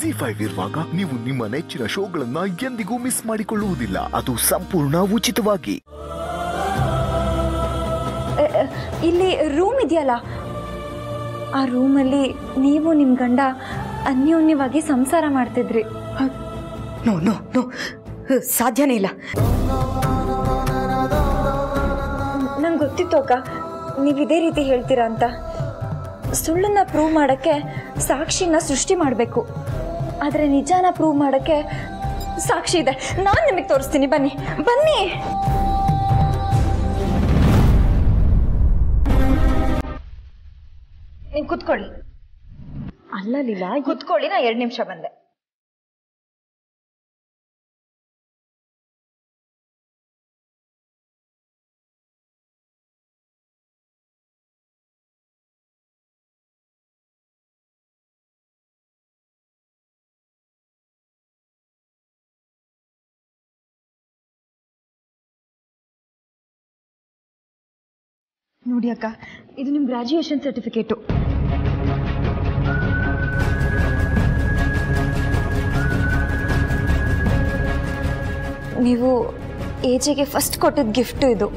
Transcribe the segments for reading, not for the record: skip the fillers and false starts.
Zee5 ಇರುವಾಗ ನೀವು ನಿಮ್ಮ ನೆಚ್ಚಿನ ಶೋಗಳನ್ನು ಎಂದಿಗೂ ಮಿಸ್ ಮಾಡಿಕೊಳ್ಳುವುದಿಲ್ಲ. ಅದು ಸಂಪೂರ್ಣ ಉಚಿತವಾಗಿ. ಇಲ್ಲಿ ರೂಮ್ ಇದೆಯಲ್ಲ, ಆ ರೂಮಲ್ಲಿ ನೀವು ನಿಮ್ಮ ಗಂಡ ಅನ್ಯೋನ್ಯವಾಗಿ ಸಂಸಾರ ಮಾಡ್ತಿದ್ರಿ. ನೋ ನೋ ನೋ, ಸಾಧ್ಯನೇ ಇಲ್ಲ. ನಂಗೆ ಗೊತ್ತಿತ್ತು ಅಕ್ಕ ನೀವು ಇದೇ ರೀತಿ ಹೇಳ್ತೀರಾ ಅಂತ. ಸುಳ್ಳನ್ನು ಪ್ರೂವ್ ಮಾಡೋಕ್ಕೆ ಸಾಕ್ಷಿನ ಸೃಷ್ಟಿ ಮಾಡಬೇಕು, ಆದರೆ ನಿಜಾನ ಪ್ರೂವ್ ಮಾಡೋಕ್ಕೆ ಸಾಕ್ಷಿ ಇದೆ. ನಾನು ನಿಮಗೆ ತೋರಿಸ್ತೀನಿ, ಬನ್ನಿ ಬನ್ನಿ. ನೀವು ಕೂತ್ಕೊಳ್ಳಿ. ಅಲ್ಲ ಲೀಲಾ, ಕೂತ್ಕೊಳ್ಳಿ, ನಾ 2 ನಿಮಿಷ ಬಂದೆ. ನೋಡಿ ಅಕ್ಕ, ಇದು ನಿಮ್ಮ ಗ್ರಾಜ್ಯುಯೇಷನ್ ಸರ್ಟಿಫಿಕೇಟು. ನೀವು ಎಜೆಗೆ ಫಸ್ಟ್ ಕೊಟ್ಟಿದ್ದ ಗಿಫ್ಟು ಇದು.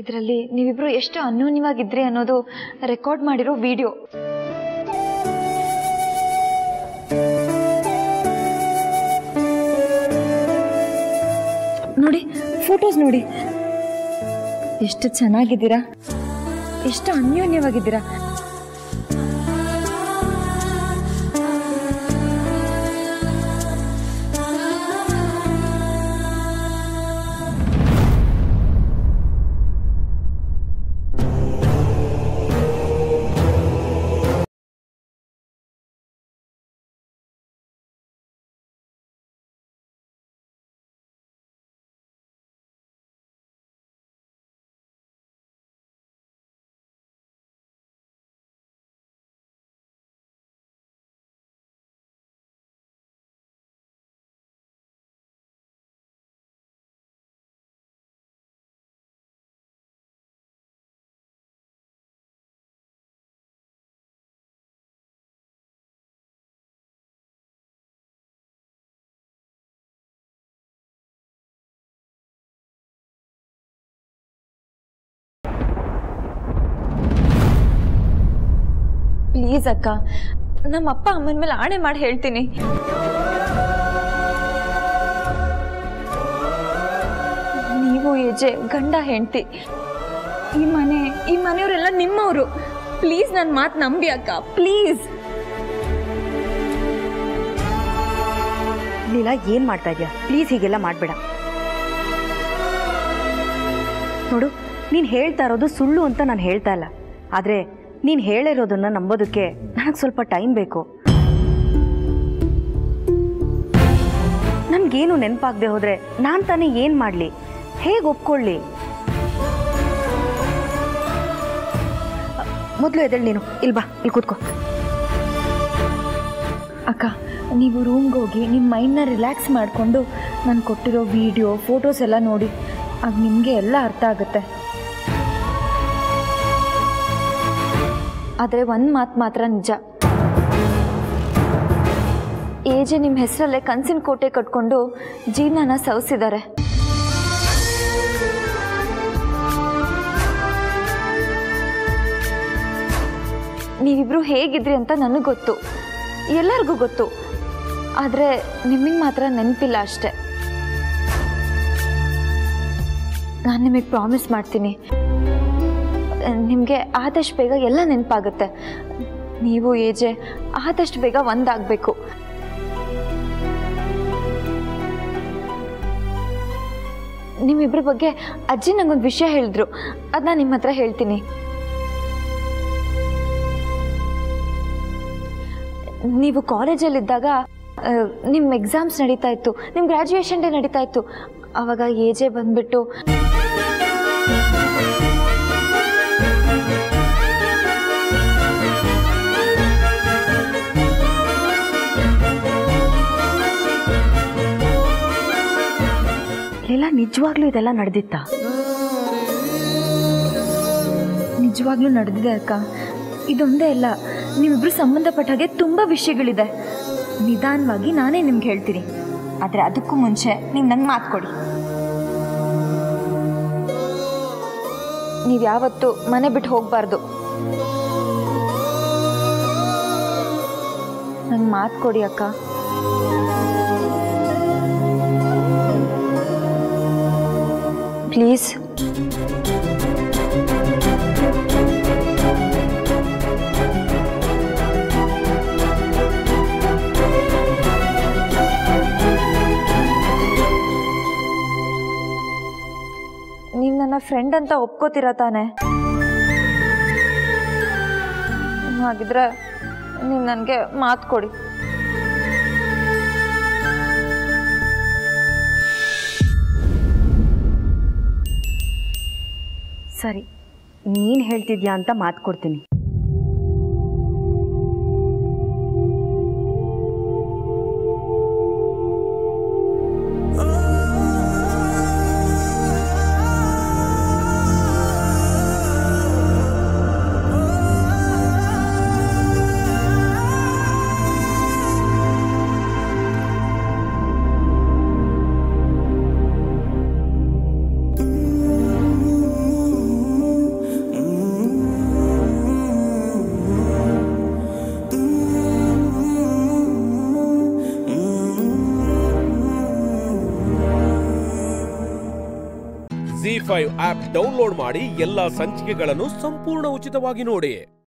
ಇದರಲ್ಲಿ ನೀವಿಬ್ರು ಎಷ್ಟು ಅನ್ಯೋನ್ಯವಾಗಿದ್ರಿ ಅನ್ನೋದು ರೆಕಾರ್ಡ್ ಮಾಡಿರೋ ವಿಡಿಯೋ. ನೋಡಿ, ಫೋಟೋಸ್ ನೋಡಿ, ಎಷ್ಟು ಚೆನ್ನಾಗಿದ್ದೀರಾ, ಎಷ್ಟು ಅನ್ಯೋನ್ಯವಾಗಿದ್ದೀರಾ. ಪ್ಲೀಸ್ ಅಕ್ಕ, ನಮ್ಮ ಅಪ್ಪ ಅಮ್ಮನ ಮೇಲೆ ಆಣೆ ಮಾಡಿ ಹೇಳ್ತೀನಿ, ನೀವು ಎಜೆ ಗಂಡ ಹೆಂಡತಿ, ಈ ಮನೆಯವರೆಲ್ಲ ನಿಮ್ಮವರು. ಪ್ಲೀಸ್ ನನ್ನ ಮಾತು ನಂಬಿ ಅಕ್ಕ, ಪ್ಲೀಸ್. ಲೀಲಾ, ಏನ್ ಮಾಡ್ತಾ ಇದೀಯಾ? ಪ್ಲೀಸ್ ಹೀಗೆಲ್ಲ ಮಾಡಬೇಡ. ನೋಡು, ನೀನು ಹೇಳ್ತಾ ಇರೋದು ಸುಳ್ಳು ಅಂತ ನಾನು ಹೇಳ್ತಾ ಇಲ್ಲ, ಆದರೆ ನೀನು ಹೇಳಿರೋದನ್ನ ನಂಬೋದಕ್ಕೆ ನನಗೆ ಸ್ವಲ್ಪ ಟೈಮ್ ಬೇಕು. ನನಗೇನು ನೆನಪಾಗದೆ ಹೋದರೆ ನಾನು ತಾನೇ ಏನು ಮಾಡಲಿ? ಹೇಗೆ ಒಪ್ಕೊಳ್ಳಿ? ಮೊದಲು ಎದ್ದೇಳು, ನೀನು ಇಲ್ಲಿ ಬಾ, ಇಲ್ಲಿ ಕೂತ್ಕೋ. ಅಕ್ಕ, ನೀವು ರೂಮ್ಗೆ ಹೋಗಿ ನಿಮ್ಮ ಮೈಂಡ್ನ ರಿಲ್ಯಾಕ್ಸ್ ಮಾಡಿಕೊಂಡು ನಾನು ಕೊಟ್ಟಿರೋ ವಿಡಿಯೋ ಫೋಟೋಸ್ ಎಲ್ಲ ನೋಡಿ, ಆಗ ನಿಮಗೆ ಎಲ್ಲ ಅರ್ಥ ಆಗುತ್ತೆ. ಆದರೆ ಒಂದು ಮಾತು ಮಾತ್ರ ನಿಜ, ಏಜೆ ನಿಮ್ಮ ಹೆಸರಲ್ಲೇ ಕನಸಿನ ಕೋಟೆ ಕಟ್ಕೊಂಡು ಜೀವನನ ಸವಿಸಿದ್ದಾರೆ. ನೀವಿಬ್ರು ಹೇಗಿದ್ರಿ ಅಂತ ನನಗೆ ಗೊತ್ತು, ಎಲ್ಲರಿಗೂ ಗೊತ್ತು, ಆದರೆ ನಿಮಗೆ ಮಾತ್ರ ನೆನಪಿಲ್ಲ ಅಷ್ಟೆ. ನಾನು ನಿಮಗೆ ಪ್ರಾಮಿಸ್ ಮಾಡ್ತೀನಿ, ನಿಮಗೆ ಆದಷ್ಟು ಬೇಗ ಎಲ್ಲ ನೆನಪಾಗುತ್ತೆ. ನೀವು ಏಜೆ ಆದಷ್ಟು ಬೇಗ ಒಂದಾಗಬೇಕು. ನಿಮ್ಮಿಬ್ಬರ ಬಗ್ಗೆ ಅಜ್ಜಿ ನನಗೊಂದು ವಿಷಯ ಹೇಳಿದ್ರು, ಅದನ್ನ ನಿಮ್ಮ ಹತ್ರ ಹೇಳ್ತೀನಿ. ನೀವು ಕಾಲೇಜಲ್ಲಿದ್ದಾಗ ನಿಮ್ಮ ಎಕ್ಸಾಮ್ಸ್ ನಡೀತಾ ಇತ್ತು, ನಿಮ್ಮ ಗ್ರಾಜುಯೇಷನ್ ಡೇ ನಡೀತಾ ಇತ್ತು. ಆವಾಗ ಎಜೆ ಬಂದ್ಬಿಟ್ಟು ಲೀಲಾ, ನಿಜವಾಗ್ಲೂ ಇದೆಲ್ಲ ನಡೆದಿತ್ತಾ? ನಿಜವಾಗ್ಲೂ ನಡೆದಿದೆ ಅಕ್ಕ. ಇದೊಂದೇ ಅಲ್ಲ, ನಿಮ್ಮಿಬ್ರು ಸಂಬಂಧಪಟ್ಟ ಹಾಗೆ ತುಂಬ ವಿಷಯಗಳಿದೆ. ನಿಧಾನವಾಗಿ ನಾನೇ ನಿಮ್ಗೆ ಹೇಳ್ತೀನಿ, ಆದರೆ ಅದಕ್ಕೂ ಮುಂಚೆ ನೀವು ನಂಗೆ ಮಾತು ಕೊಡಿ. ನೀವು ಯಾವತ್ತೂ ಮನೆ ಬಿಟ್ಟು ಹೋಗಬಾರ್ದು. ನಂಗೆ ಮಾತು ಕೊಡಿ ಅಕ್ಕ. ಪ್ಲೀಸ್. ನನ್ನ ಫ್ರೆಂಡ್ ಅಂತ ಒಪ್ಕೋತೀರಾ ತಾನೆ? ಹಾಗಿದ್ರೆ ನೀವು ನನಗೆ ಮಾತು ಕೊಡಿ. ಸರಿ, ನೀನು ಹೇಳ್ತಿದ್ಯಾ ಅಂತ ಮಾತು ಕೊಡ್ತೀನಿ. Zee5 ಆಪ್ ಡೌನ್ಲೋಡ್ ಮಾಡಿ ಎಲ್ಲಾ ಸಂಚಿಕೆಗಳನ್ನು ಸಂಪೂರ್ಣ ಉಚಿತವಾಗಿ ನೋಡಿ.